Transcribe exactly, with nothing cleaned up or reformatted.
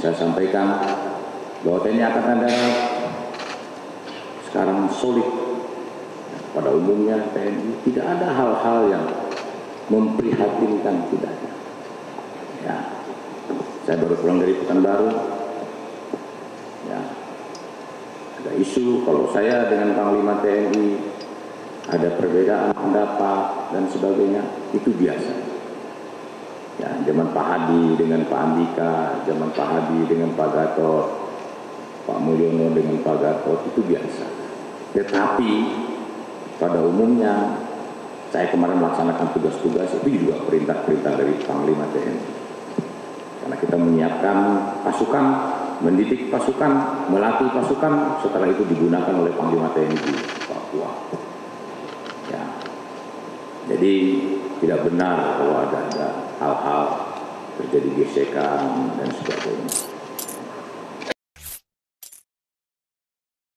saya sampaikan bahwa T N I Angkatan Darat sekarang solid. Pada umumnya T N I tidak ada hal-hal yang memprihatinkan, tidak ada. Ya, saya baru pulang dari Pekanbaru. Ya, ada isu kalau saya dengan Panglima T N I ada perbedaan pendapat dan sebagainya, itu biasa. Ya, zaman Pak Hadi dengan Pak Andika, zaman Pak Hadi dengan Pak Gatot, Pak Mulyono dengan Pak Gatot, itu biasa. Tetapi pada umumnya saya kemarin melaksanakan tugas-tugas itu juga perintah-perintah dari Panglima T N I. Karena kita menyiapkan pasukan, mendidik pasukan, melatih pasukan, setelah itu digunakan oleh Panglima T N I di Papua. Ya. Jadi tidak benar kalau ada hal-hal terjadi gesekan dan sebagainya.